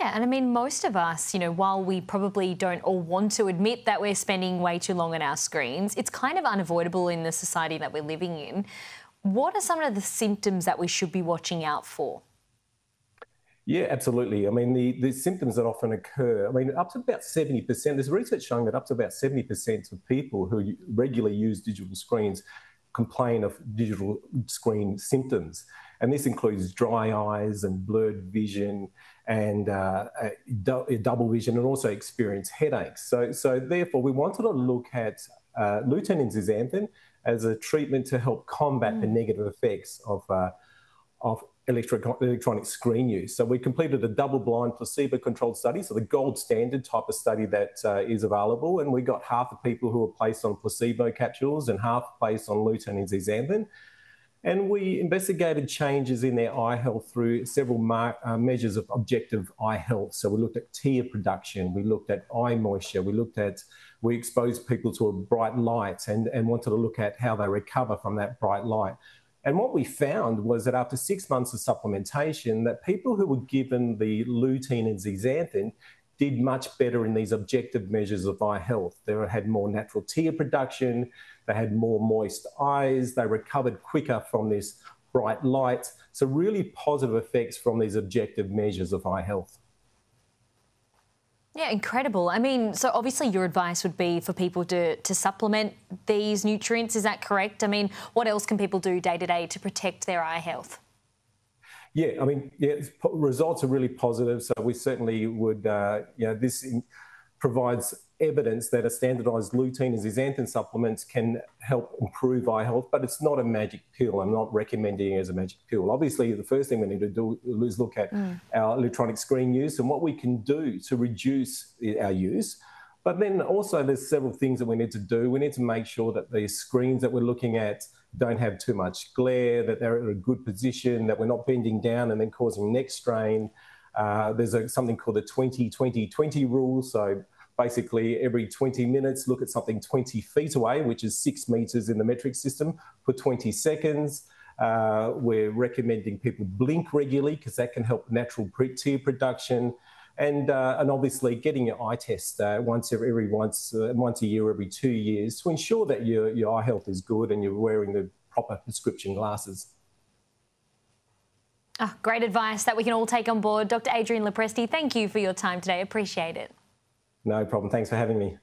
Yeah, and I mean, most of us, while we probably don't all want to admit that we're spending way too long on our screens, it's kind of unavoidable in the society that we're living in. What are some of the symptoms that we should be watching out for? Yeah, absolutely. I mean, the symptoms that often occur, up to about 70%, there's research showing that up to about 70% of people who regularly use digital screens complain of digital screen symptoms. And this includes dry eyes and blurred vision and double vision, and also experience headaches. So therefore, we wanted to look at lutein and zeaxanthin as a treatment to help combat the negative effects of electronic screen use. So we completed a double-blind placebo-controlled study, so the gold standard type of study that is available, and we got half the people who were placed on placebo capsules and half placed on lutein and zeaxanthin. And we investigated changes in their eye health through several measures of objective eye health. So we looked at tear production, we looked at eye moisture, we exposed people to a bright light and wanted to look at how they recover from that bright light. And what we found was that after 6 months of supplementation, that people who were given the lutein and zeaxanthin did much better in these objective measures of eye health. They had more natural tear production, they had more moist eyes, they recovered quicker from this bright light. So really positive effects from these objective measures of eye health. Yeah, incredible. I mean, so obviously your advice would be for people to supplement these nutrients, is that correct? I mean, what else can people do day to day to protect their eye health? Yeah, I mean, yeah, results are really positive. So we certainly would, this provides evidence that a standardised lutein and zeaxanthin supplements can help improve eye health, but it's not a magic pill. I'm not recommending it as a magic pill. Obviously, the first thing we need to do is look at our electronic screen use and what we can do to reduce our use. But then also there's several things that we need to do. We need to make sure that the screens that we're looking at don't have too much glare, that they're in a good position, that we're not bending down and then causing neck strain. There's something called the 20-20-20 rule. So basically every 20 minutes, look at something 20 feet away, which is 6 meters in the metric system, for 20 seconds. We're recommending people blink regularly because that can help natural tear production. And obviously getting your eye test once a year, every 2 years, to ensure that your eye health is good and you're wearing the proper prescription glasses. Oh, great advice that we can all take on board. Dr Adrian Lopresti, thank you for your time today. Appreciate it. No problem. Thanks for having me.